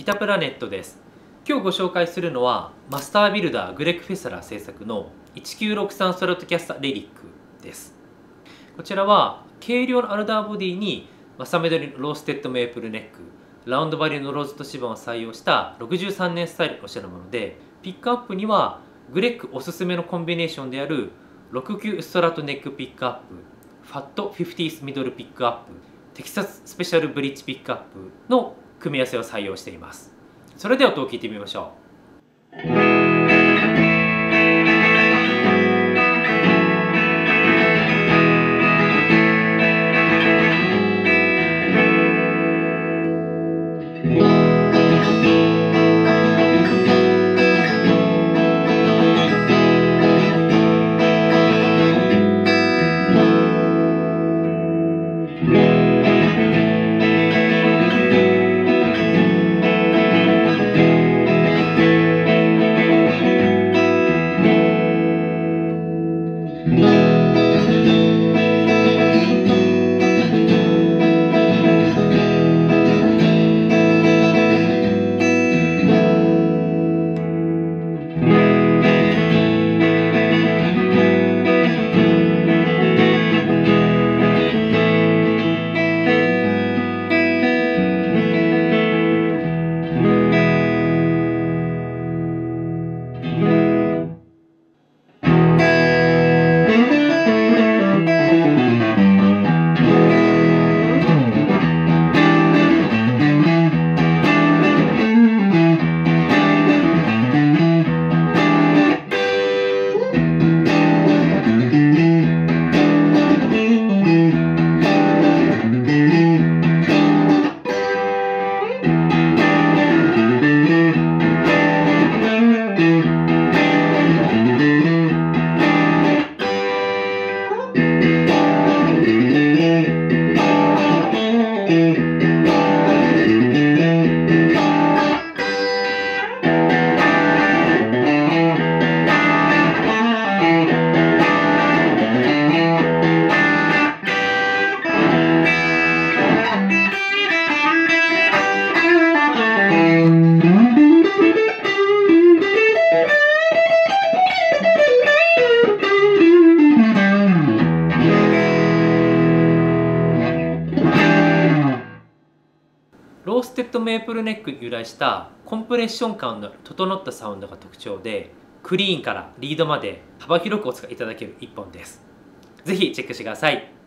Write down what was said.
ギタプラネットです。今日ご紹介するのはマスタービルダーグレッグ・フェサラー制作の1963ストラトキャスターレリックです。こちらは軽量のアルダーボディに正緑のローステッドメープルネック、ラウンドバリューのローズとシバンを採用した63年スタイルの品物で、ピックアップにはグレッグおすすめのコンビネーションである6級ストラトネックピックアップ、ファット50ミドルピックアップ、テキサススペシャルブリッジピックアップの組み合わせを採用しています。それでは音を聞いてみましょう。ローステッドメープルネックに由来したコンプレッション感の整ったサウンドが特徴で、クリーンからリードまで幅広くお使いいただける一本です。ぜひチェックしてください。